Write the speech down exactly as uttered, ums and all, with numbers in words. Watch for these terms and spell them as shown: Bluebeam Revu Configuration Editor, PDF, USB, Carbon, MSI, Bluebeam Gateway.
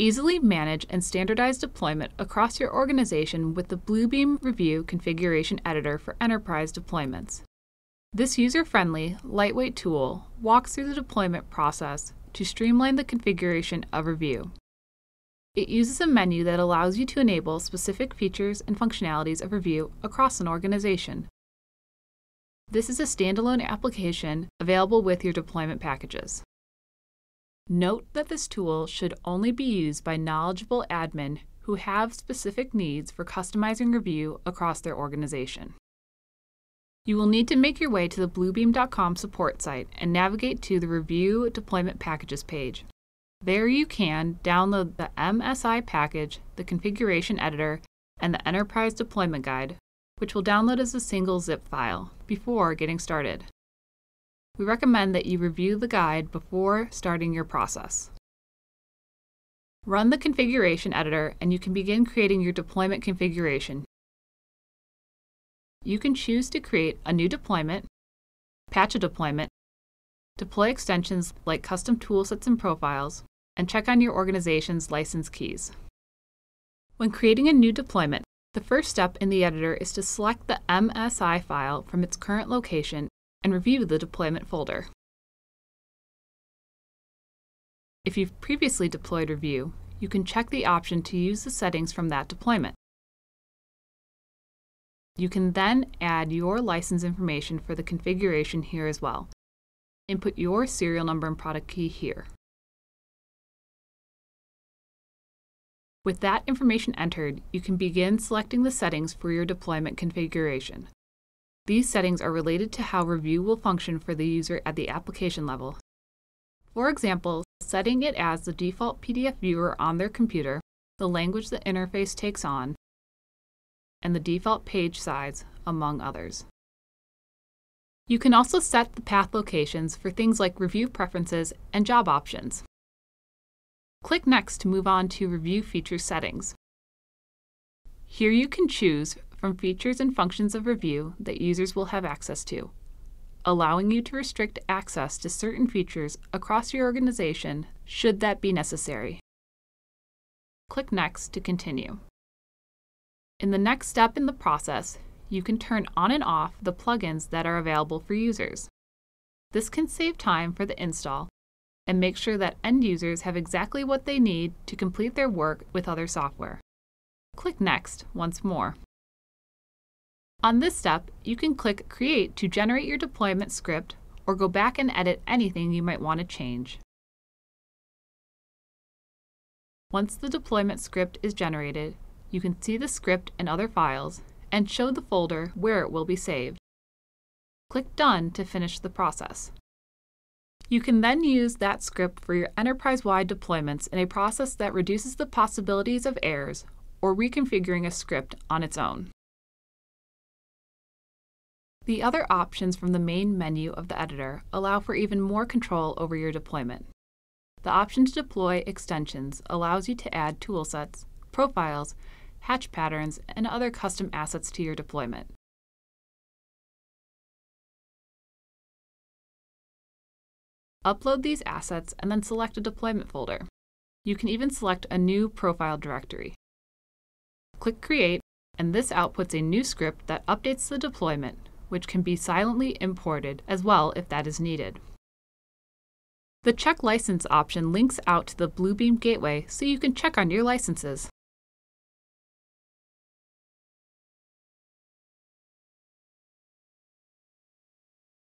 Easily manage and standardize deployment across your organization with the Bluebeam Revu Configuration Editor for enterprise deployments. This user-friendly, lightweight tool walks through the deployment process to streamline the configuration of Revu. It uses a menu that allows you to enable specific features and functionalities of Revu across an organization. This is a standalone application available with your deployment packages. Note that this tool should only be used by knowledgeable admin who have specific needs for customizing Revu across their organization. You will need to make your way to the bluebeam dot com support site and navigate to the Revu Deployment Packages page. There you can download the M S I package, the configuration editor, and the enterprise deployment guide, which will download as a single zip file before getting started. We recommend that you review the guide before starting your process. Run the configuration editor and you can begin creating your deployment configuration. You can choose to create a new deployment, patch a deployment, deploy extensions like custom toolsets and profiles, and check on your organization's license keys. When creating a new deployment, the first step in the editor is to select the M S I file from its current location and review the deployment folder. If you've previously deployed Revu, you can check the option to use the settings from that deployment. You can then add your license information for the configuration here as well. Input your serial number and product key here. With that information entered, you can begin selecting the settings for your deployment configuration. These settings are related to how Revu will function for the user at the application level. For example, setting it as the default P D F viewer on their computer, the language the interface takes on, and the default page size, among others. You can also set the path locations for things like Revu preferences and job options. Click Next to move on to Revu Feature Settings. Here you can choose from features and functions of Revu that users will have access to, allowing you to restrict access to certain features across your organization should that be necessary. Click Next to continue. In the next step in the process, you can turn on and off the plugins that are available for users. This can save time for the install and make sure that end users have exactly what they need to complete their work with other software. Click Next once more. On this step, you can click Create to generate your deployment script or go back and edit anything you might want to change. Once the deployment script is generated, you can see the script and other files and show the folder where it will be saved. Click Done to finish the process. You can then use that script for your enterprise-wide deployments in a process that reduces the possibilities of errors or reconfiguring a script on its own. The other options from the main menu of the editor allow for even more control over your deployment. The option to deploy extensions allows you to add toolsets, profiles, hatch patterns, and other custom assets to your deployment. Upload these assets and then select a deployment folder. You can even select a new profile directory. Click Create, and this outputs a new script that updates the deployment, which can be silently imported as well if that is needed. The Check License option links out to the Bluebeam Gateway so you can check on your licenses.